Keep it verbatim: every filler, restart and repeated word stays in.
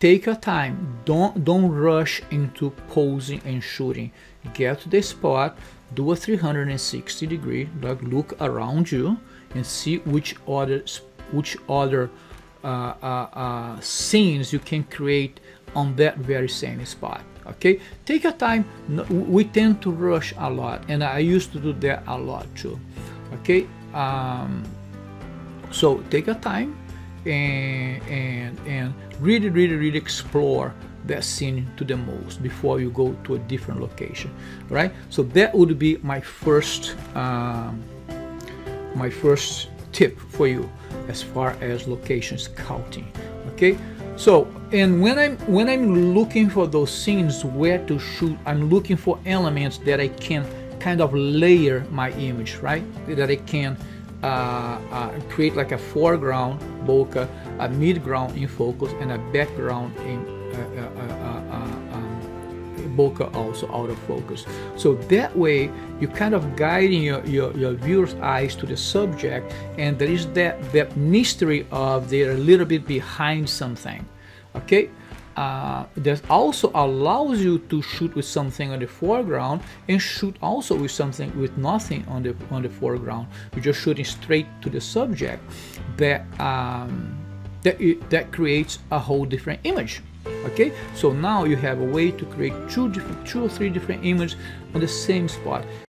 Take your time, don't, don't rush into posing and shooting. Get to the spot, do a three hundred sixty degree, like look around you and see which other, which other uh, uh, uh, scenes you can create on that very same spot, okay? Take your time, no, we tend to rush a lot, and I used to do that a lot too, okay? Um, so take your time and, and, and really, really, really explore that scene to the most before you go to a different location, right? So that would be my first, um, my first tip for you as far as location scouting, okay? So, and when I'm, when I'm looking for those scenes where to shoot, I'm looking for elements that I can kind of layer my image, right? That I can Uh, uh, create like a foreground bokeh, a mid-ground in focus, and a background in uh, uh, uh, uh, um, bokeh also out of focus. So that way you're kind of guiding your, your, your viewer's eyes to the subject, and there is that, that mystery of they're a little bit behind something, okay? Uh, that also allows you to shoot with something on the foreground and shoot also with something with nothing on the on the foreground. You're just shooting straight to the subject. That um, that it, that creates a whole different image. Okay, so now you have a way to create two different, two or three different images on the same spot.